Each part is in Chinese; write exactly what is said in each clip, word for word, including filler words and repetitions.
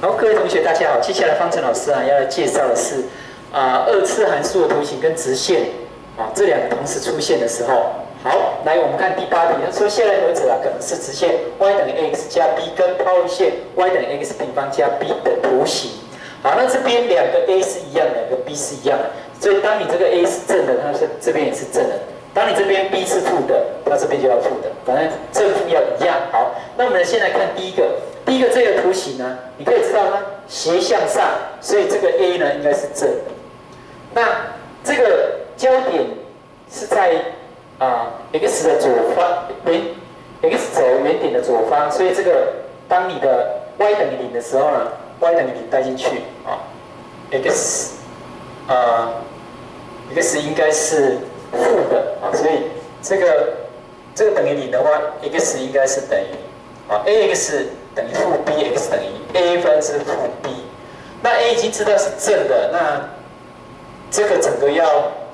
好，各位同学，大家好。接下来方程老师啊，要来介绍的是啊、呃、二次函数的图形跟直线啊这两个同时出现的时候。好，来我们看第八题，它说下列何者啊可能是直线 y 等于 x 加 b 跟抛物线 y 等于 x 平方加 b 的图形。好，那这边两个 a 是一样，两个 b 是一样的，所以当你这个 a 是正的，它是这边也是正的；当你这边 b 是负的，它这边就要负的，反正正负要一样。好，那我们先来看第一个。 第一个这个图形呢，你可以知道它斜向上，所以这个 A 呢应该是正的。那这个焦点是在啊、呃、x 的左方原 x 轴原点的左方，所以这个当你的 y 等于零的时候呢 ，y 等于零带进去啊、哦、，x 啊、呃、x 应该是负的啊、哦，所以这个这个等于零的话 ，x 应该是等于啊、哦、ax。 等于负 b x 等于 a 分之负 b， 那 a 已经知道是正的，那这个整个要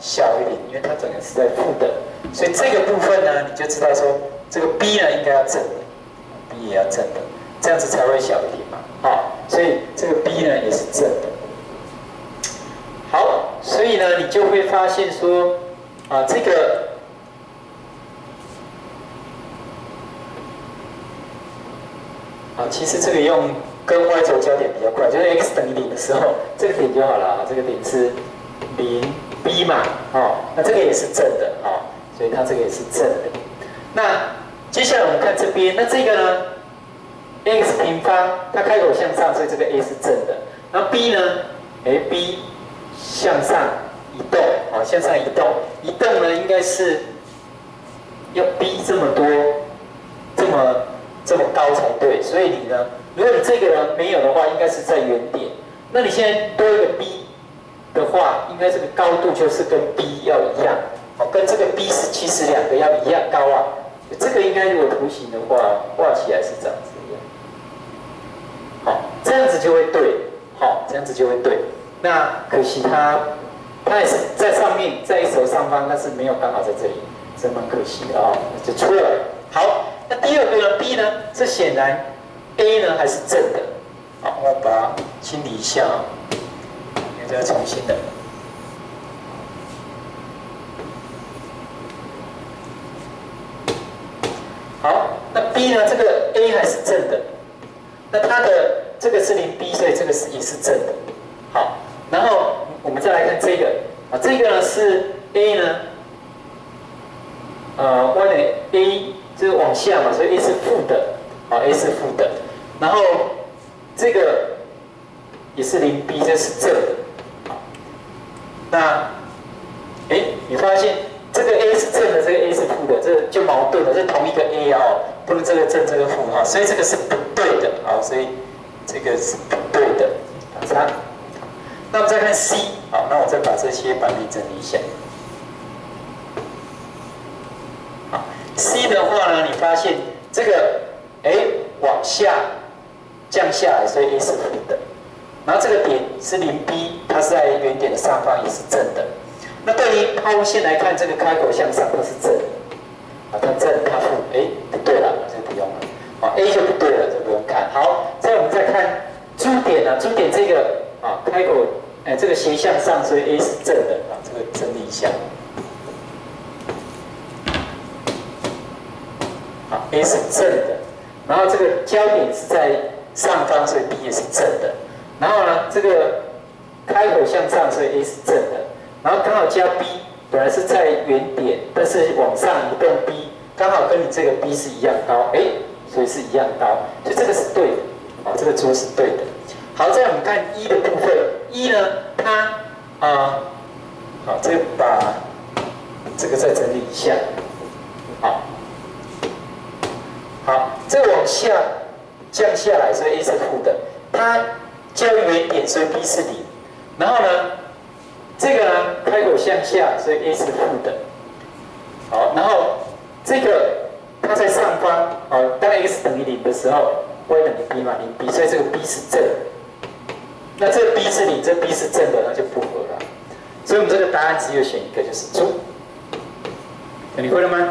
小于零，因为它整个是在负的，所以这个部分呢，你就知道说这个 b 呢应该要正的 ，b 也要正的，这样子才会小于零嘛，好，所以这个 b 呢也是正的。好，所以呢你就会发现说啊这个。 啊，其实这个用跟 y 轴交点比较快，就是 x 等于零的时候，这个点就好了啊，这个点是零 b 嘛，哦，那这个也是正的啊、哦，所以它这个也是正的。那接下来我们看这边，那这个呢 ，x 平方，它开口向上，所以这个 a 是正的。然后 b 呢，哎 b 向上移动，啊、哦，向上移动，移动呢应该是要 b 这么多，这么。 这么高才对，所以你呢，如果你这个呢没有的话，应该是在原点。那你现在多一个 b 的话，应该这个高度就是跟 b 要一样，哦，跟这个 b 是其实两个要一样高啊。这个应该如果图形的话，画起来是这样子一样。好，这样子就会对，好，这样子就会对。那可惜它，它也是在上面，在 x 轴上方，但是没有刚好在这里，真蛮可惜的啊、哦，就错了。好。 那第二个呢 ？b 呢？这显然 a 呢还是正的。好，我把它清理一下啊、哦，因为这要重新的。好，那 b 呢？这个 a 还是正的。那它的这个是零 b， 所以这个是也是正的。好，然后我们再来看这个啊，这个呢是 a 呢，呃，我等于 a。 就是往下嘛，所以 a 是负的，啊 a 是负的，然后这个也是零 b， 这是正的，那哎，你发现这个 a 是正的，这个 a 是负的，这就矛盾了，这同一个 a 哦，不能这个正这个负啊，所以这个是不对的啊，所以这个是不对的，打叉。那我们再看 c， 好，那我再把这些版面整理一下。 c 的话呢，你发现这个哎往下降下来，所以 a 是负的。然后这个点是零 b， 它是在原点的上方，也是正的。那对于抛物线来看，这个开口向上，它是正的。啊，它正，它负，哎，不对了，这不用了。啊 ，a 就不对了，就不用看。好，再我们再看珠点啊，珠点这个啊，开口哎这个斜向上，所以 a 是正的啊，这个整理一下。 a 是正的，然后这个焦点是在上方，所以 b 也是正的。然后呢，这个开口向上，所以 a 是正的。然后刚好加 b， 本来是在原点，但是往上移动 b， 刚好跟你这个 b 是一样高，哎，所以是一样高，所以这个是对的，哦，这个桌是对的。好，再我们看一的部分，一呢，它啊，好，这个把这个再整理一下，好。 好，这个往下降下来，所以 a 是负的。它交于原点，所以 b 是零。然后呢，这个呢开口向下，所以 a 是负的。好，然后这个它在上方，哦，当 x 等于零的时候 ，y 等于 b 嘛，零 b， 所以这个 b 是正。那这个 b 是零，这 b 是正的，那就不合了。所以我们这个答案只有选一个，就是猪。你会了吗？